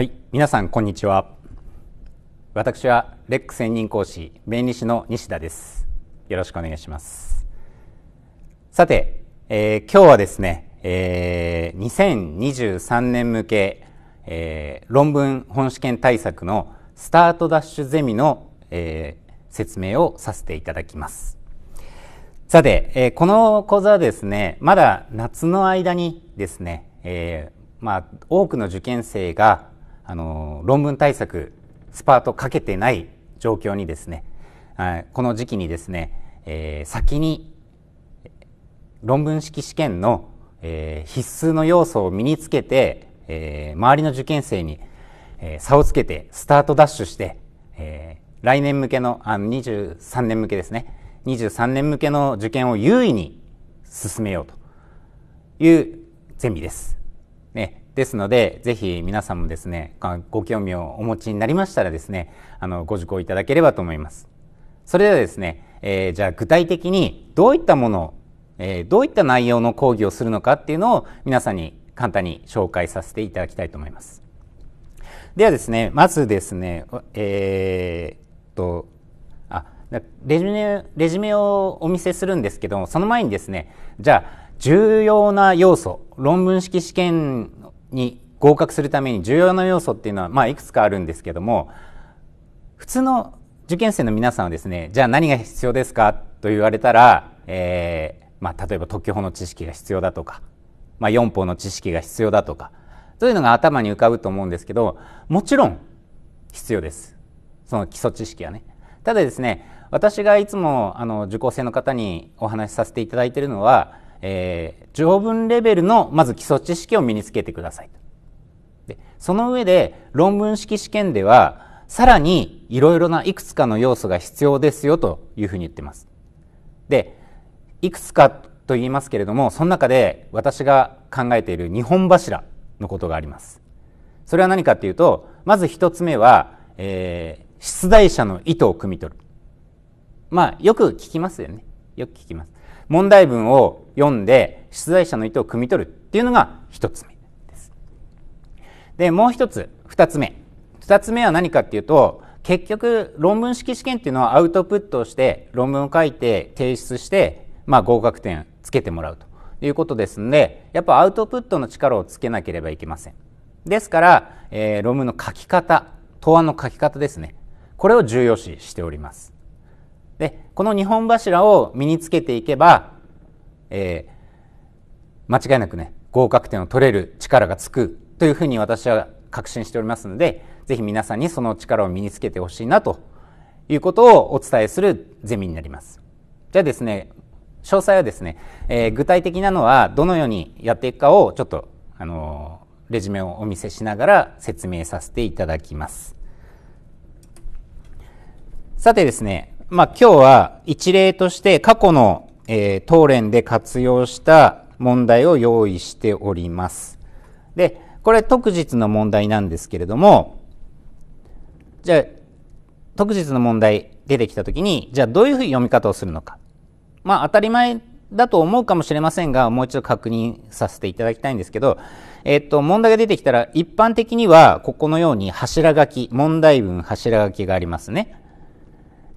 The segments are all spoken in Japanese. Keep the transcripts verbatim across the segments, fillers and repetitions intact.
はい、皆さんこんにちは。私はレック専任講師弁理士の西田です。よろしくお願いします。さて、えー、今日はですね、えー、にせんにじゅうさんねん向け、えー、論文本試験対策のスタートダッシュゼミの、えー、説明をさせていただきます。さて、えー、この講座はですね、まだ夏の間にですね、えー、まあ多くの受験生があの論文対策スパートかけてない状況にですね、この時期にですね、えー、先に論文式試験の、えー、必須の要素を身につけて、えー、周りの受験生に、えー、差をつけてスタートダッシュして、えー、来年向けのあにじゅうさんねん向けですね、にじゅうさんねん向けの受験を優位に進めようというゼミです。ねですので、ぜひ皆さんもですね、ご興味をお持ちになりましたらですね、あのご受講いただければと思います。それではですね、えー、じゃあ具体的にどういったものを、えー、どういった内容の講義をするのかっていうのを皆さんに簡単に紹介させていただきたいと思います。ではですね、まずですね、えー、っとあレジュメ、レジュメをお見せするんですけども、その前にですね、じゃあ重要な要素、論文式試験に合格するために重要な要素っていうのは、まあ、いくつかあるんですけども、普通の受験生の皆さんはですね、じゃあ何が必要ですかと言われたら、えーまあ、例えば特許法の知識が必要だとか、まあ、四法の知識が必要だとか、そういうのが頭に浮かぶと思うんですけど、もちろん必要です、その基礎知識はね。ただですね、私がいつもあの受講生の方にお話しさせていただいているのは、えー、条文レベルのまず基礎知識を身につけてください。で、その上で論文式試験ではさらにいろいろないくつかの要素が必要ですよというふうに言ってます。で、いくつかと言いますけれども、その中で私が考えている二本柱のことがあります。それは何かというと、まず一つ目は、えー、出題者の意図を汲み取る。まあよく聞きますよね。よく聞きます。問題文を読んで出題者の意図を汲み取るっていうのが一つ目です。で、もう一つ、二つ目。二つ目は何かっていうと、結局論文式試験っていうのはアウトプットをして論文を書いて提出して、まあ、合格点つけてもらうということですので、やっぱアウトプットの力をつけなければいけません。ですから、えー、論文の書き方、答案の書き方ですね。これを重要視しております。で、このにほん柱を身につけていけば、えー、間違いなくね、合格点を取れる力がつくというふうに私は確信しておりますので、ぜひ皆さんにその力を身につけてほしいなということをお伝えするゼミになります。じゃあですね、詳細はですね、えー、具体的なのはどのようにやっていくかをちょっと、あのー、レジュメをお見せしながら説明させていただきます。さてですね、まあ、今日は一例として過去の、えー、答練で活用した問題を用意しております。で、これ特日の問題なんですけれども、じゃあ特日の問題出てきたときに、じゃあどういうふうに読み方をするのか。まあ当たり前だと思うかもしれませんが、もう一度確認させていただきたいんですけど、えっと、問題が出てきたら一般的にはここのように柱書き、問題文柱書きがありますね。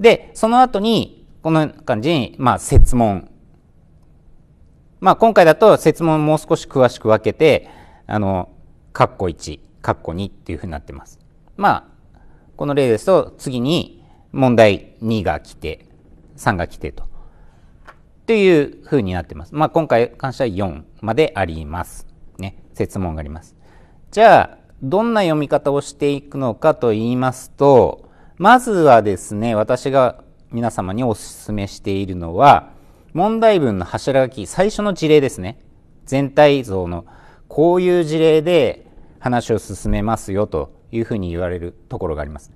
で、その後に、この感じに、まあ、設問。まあ、今回だと、設問をもう少し詳しく分けて、あの、カッコいち、カッコにっていうふうになってます。まあ、この例ですと、次に問題にが来て、さんが来てと。というふうになってます。まあ、今回関してはよんまであります。ね、設問があります。じゃあ、どんな読み方をしていくのかと言いますと、まずはですね、私が皆様にお勧めしているのは、問題文の柱書き、最初の事例ですね。全体像のこういう事例で話を進めますよというふうに言われるところがあります。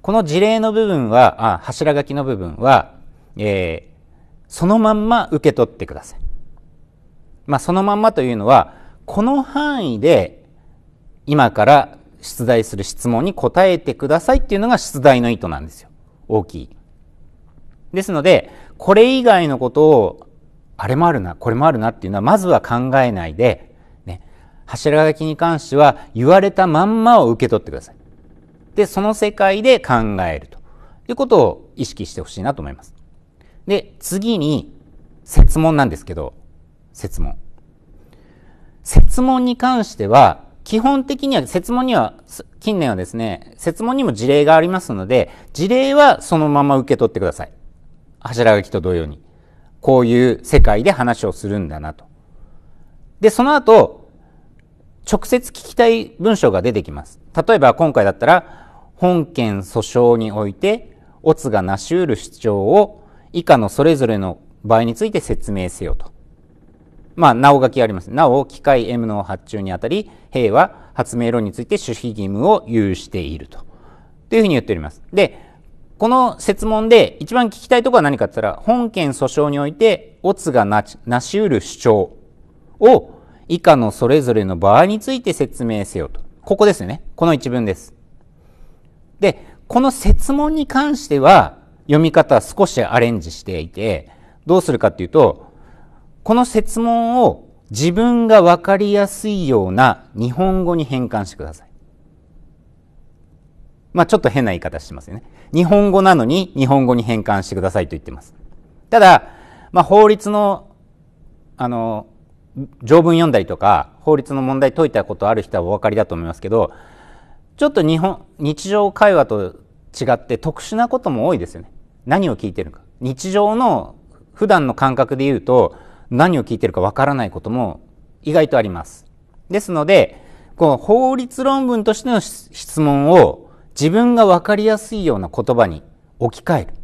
この事例の部分は、あ、柱書きの部分は、えー、そのまんま受け取ってください。まあ、そのまんまというのは、この範囲で今から出題する質問に答えてくださいっていうのが出題の意図なんですよ。大きい。ですので、これ以外のことを、あれもあるな、これもあるなっていうのはまずは考えないで、ね、柱書きに関しては言われたまんまを受け取ってください。で、その世界で考えるということを意識してほしいなと思います。で、次に設問なんですけど、設問。設問に関しては、基本的には設問には、近年はですね、設問にも事例がありますので、事例はそのまま受け取ってください。柱書きと同様に。こういう世界で話をするんだなと。で、その後、直接聞きたい文章が出てきます。例えば今回だったら、本件訴訟において、オツが成し得る主張を以下のそれぞれの場合について説明せよと。まあ、なお書きあります。なお、機械 エム の発注にあたり、兵は発明論について守秘義務を有していると。というふうに言っております。で、この設問で一番聞きたいところは何かって言ったら、本件訴訟において、オツがなし得る主張を以下のそれぞれの場合について説明せよと。ここですよね。この一文です。で、この設問に関しては読み方は少しアレンジしていて、どうするかっていうと、この設問を自分がわかりやすいような日本語に変換してください。まあちょっと変な言い方してますよね。日本語なのに日本語に変換してくださいと言ってます。ただ、まあ法律の、あの、条文読んだりとか、法律の問題解いたことある人はお分かりだと思いますけど、ちょっと日本、日常会話と違って特殊なことも多いですよね。何を聞いてるか。日常の普段の感覚で言うと、何を聞いてるか分からないことも意外とあります。ですので、この法律論文としての質問を、自分が分かりやすいような言葉に置き換える。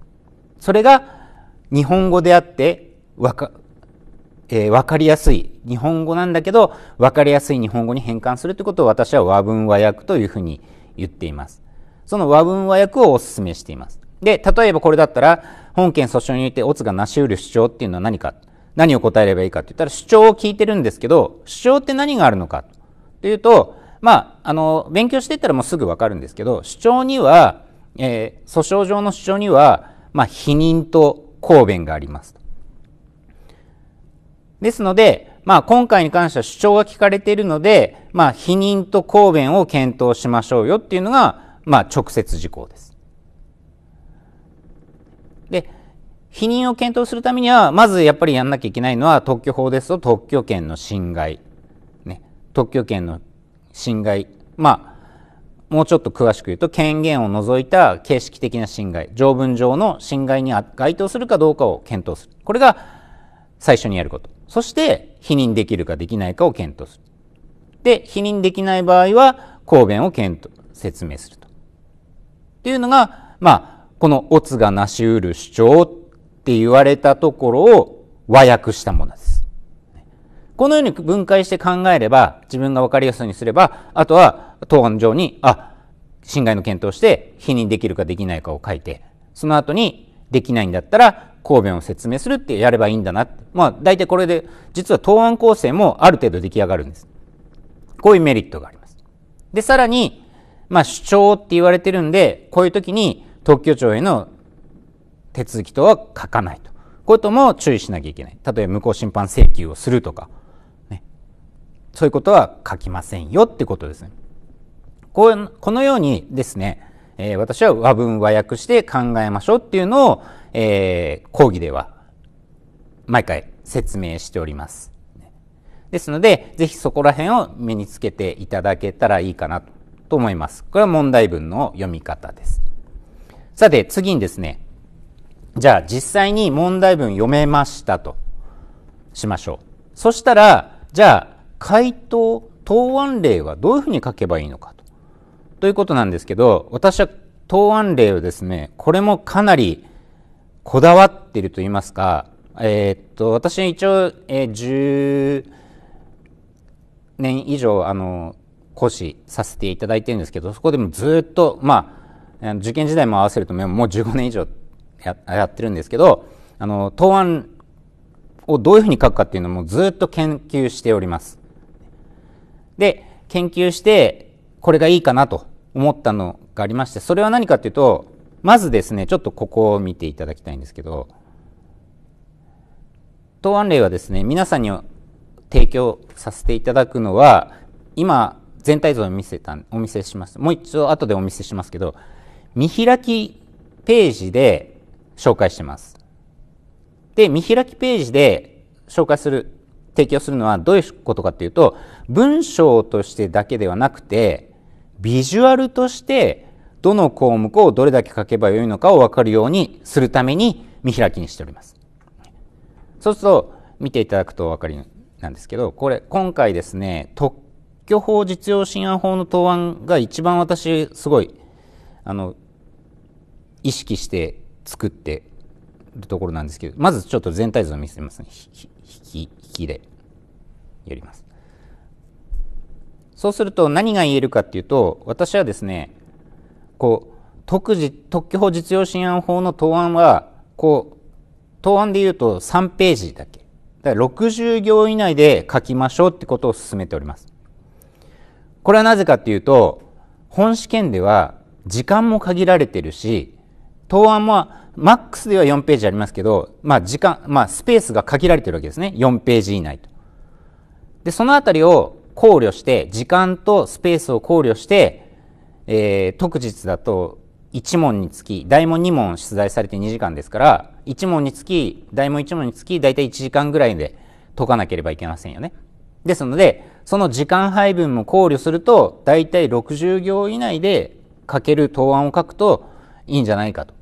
それが日本語であってわか、えー、分かりやすい日本語なんだけど、分かりやすい日本語に変換するということを私は和文和訳というふうに言っています。その和文和訳をお勧めしています。で、例えばこれだったら、本件訴訟においてオツが成し得る主張っていうのは何か、何を答えればいいかって言ったら、主張を聞いてるんですけど、主張って何があるのかというと、まあ、あの、勉強していったらもうすぐわかるんですけど、主張には、えー、訴訟上の主張には、まあ、否認と抗弁があります。ですので、まあ、今回に関しては主張が聞かれているので、まあ、否認と抗弁を検討しましょうよっていうのが、まあ、直接事項です。で、否認を検討するためには、まずやっぱりやんなきゃいけないのは、特許法ですと特許権の侵害。ね、特許権の侵害。まあ、もうちょっと詳しく言うと、権限を除いた形式的な侵害、条文上の侵害に該当するかどうかを検討する。これが最初にやること。そして、否認できるかできないかを検討する。で、否認できない場合は、抗弁を検討、説明すると。っていうのが、まあ、このオツが成し得る主張って言われたところを和訳したものです。このように分解して考えれば、自分が分かりやすいようにすれば、あとは答案上に、あ、侵害の検討して、否認できるかできないかを書いて、その後に、できないんだったら、抗弁を説明するってやればいいんだな。まあ、大体これで、実は答案構成もある程度出来上がるんです。こういうメリットがあります。で、さらに、まあ、主張って言われてるんで、こういう時に、特許庁への手続き等は書かないと。こういうことも注意しなきゃいけない。例えば、無効審判請求をするとか、そういうことは書きませんよってことですね。こう、このようにですね、えー、私は和文和訳して考えましょうっていうのを、えー、講義では毎回説明しております。ですので、ぜひそこら辺を身につけていただけたらいいかなと思います。これは問題文の読み方です。さて、次にですね、じゃあ実際に問題文読めましたとしましょう。そしたら、じゃあ、回答、答案例はどういうふうに書けばいいのかと。ということなんですけど、私は答案例をですね、これもかなりこだわっていると言いますか、えー、っと、私は一応、えー、じゅうねん以上、あの、講師させていただいているんですけど、そこでもずっと、まあ、受験時代も合わせるともうじゅうごねん以上 や, やってるんですけど、あの、答案をどういうふうに書くかっていうのもずっと研究しております。で、研究して、これがいいかなと思ったのがありまして、それは何かというと、まずですね、ちょっとここを見ていただきたいんですけど、答案例はですね、皆さんに提供させていただくのは、今全体像を見せたお見せします。もう一度後でお見せしますけど、見開きページで紹介してます。で、見開きページで紹介する、提供するのはどういうことかっていうと、文章としてだけではなくて、ビジュアルとしてどの項目をどれだけ書けばよいのかを分かるようにするために見開きにしております。そうすると見ていただくとお分かりなんですけど、これ今回ですね、特許法実用新案法の答案が一番私すごいあの意識して作ってるところなんですけど、まずちょっと全体像を見せますね。引きでやります。そうすると何が言えるかっていうと、私はですね、こう特事特許法実用新案法の答案はこう答案でいうとさんページだけ、だからろくじゅう行以内で書きましょうってことを進めております。これはなぜかっていうと、本試験では時間も限られてるし、答案もマックスではよんページありますけど、まあ時間、まあスペースが限られてるわけですね。よんページ以内と。で、そのあたりを考慮して、時間とスペースを考慮して、えー、特日だといち問につき、題問に問出題されてに時間ですから、いち問につき、題問いち問につき、だいたいいち時間ぐらいで解かなければいけませんよね。ですので、その時間配分も考慮すると、だいたいろくじゅう行以内で書ける答案を書くといいんじゃないかと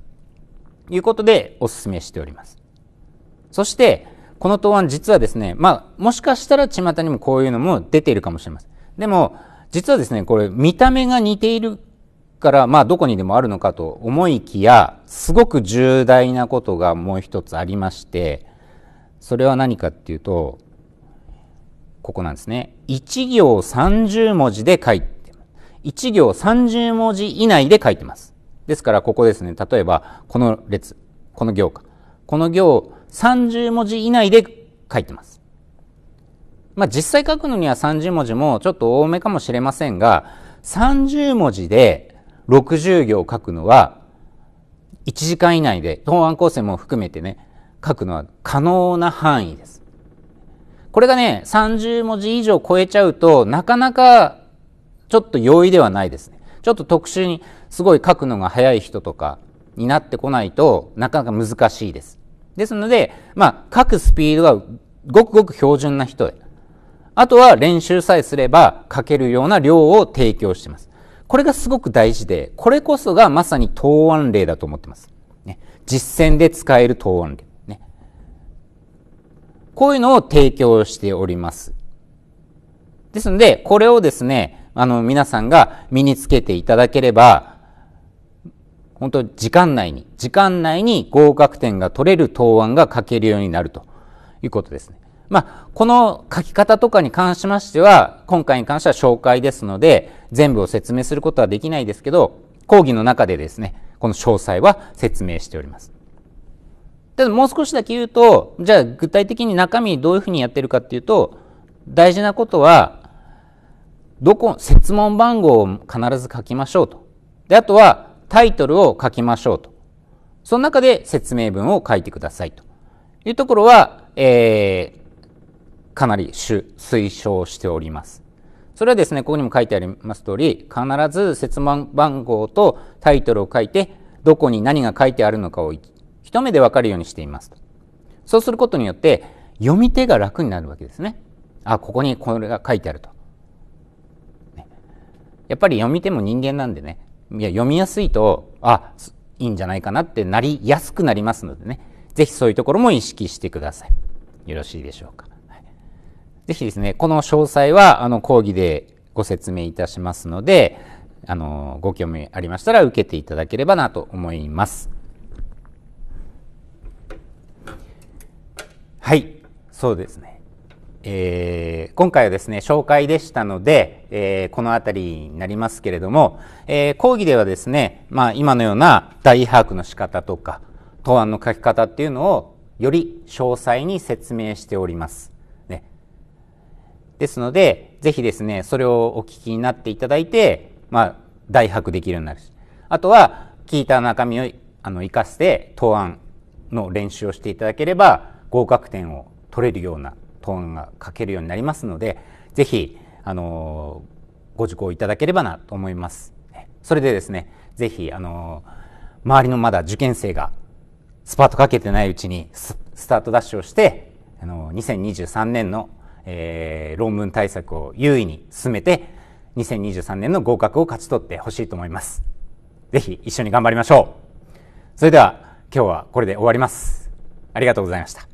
いうことでお勧めしております。そして、この答案実はですね、まあ、もしかしたら巷にもこういうのも出ているかもしれません。でも、実はですね、これ見た目が似ているから、まあ、どこにでもあるのかと思いきや、すごく重大なことがもう一つありまして、それは何かっていうと、ここなんですね。いち行さんじゅう文字で書いてます。いち行さんじゅう文字以内で書いてます。ですから、ここですね。例えば、この列、この行か。この行、さんじゅう文字以内で書いてます。まあ、実際書くのにはさんじゅう文字もちょっと多めかもしれませんが、さんじゅう文字でろくじゅう行書くのは、いち時間以内で、答案構成も含めてね、書くのは可能な範囲です。これがね、さんじゅう文字以上超えちゃうと、なかなかちょっと容易ではないですね。ちょっと特殊にすごい書くのが早い人とかになってこないと、なかなか難しいです。ですので、まあ、書くスピードはごくごく標準な人で、あとは練習さえすれば書けるような量を提供しています。これがすごく大事で、これこそがまさに答案例だと思ってます。ね、実践で使える答案例、ね。こういうのを提供しております。ですので、これをですね、あの、皆さんが身につけていただければ、本当時間内に、時間内に合格点が取れる答案が書けるようになるということですね。まあ、この書き方とかに関しましては、今回に関しては紹介ですので、全部を説明することはできないですけど、講義の中でですね、この詳細は説明しております。ただもう少しだけ言うと、じゃあ具体的に中身どういうふうにやってるかっていうと、大事なことは、どこ、設問番号を必ず書きましょうと。で、あとは、タイトルを書きましょうと。その中で説明文を書いてくださいというところは、えー、かなり推奨しております。それはですね、ここにも書いてあります通り、必ず設問番号とタイトルを書いて、どこに何が書いてあるのかを一目でわかるようにしていますと。そうすることによって、読み手が楽になるわけですね。あ、ここにこれが書いてあると。やっぱり読み手も人間なんでね。いや読みやすいと、あ、いいんじゃないかなってなりやすくなりますのでね、ぜひそういうところも意識してください。よろしいでしょうか。はい、ぜひですね、この詳細はあの講義でご説明いたしますので、あのご興味ありましたら受けていただければなと思います。はい、そうですね。えー、今回はですね紹介でしたので、えー、この辺りになりますけれども、えー、講義ではですね、まあ、今のような代位把握の仕方とか答案の書き方っていうのをより詳細に説明しております、ね、ですのでぜひですねそれをお聞きになっていただいて、まあ、代位把握できるようになるし、あとは聞いた中身をあの活かして答案の練習をしていただければ合格点を取れるような答案が書けるようになりますので、ぜひあのご受講いただければなと思います。それでですね、ぜひあの周りのまだ受験生がスパートかけてないうちに ス, スタートダッシュをして、あのにせんにじゅうさんねんの、えー、論文対策を優位に進めて、にせんにじゅうさんねんの合格を勝ち取ってほしいと思います。ぜひ一緒に頑張りましょう。それでは今日はこれで終わります。ありがとうございました。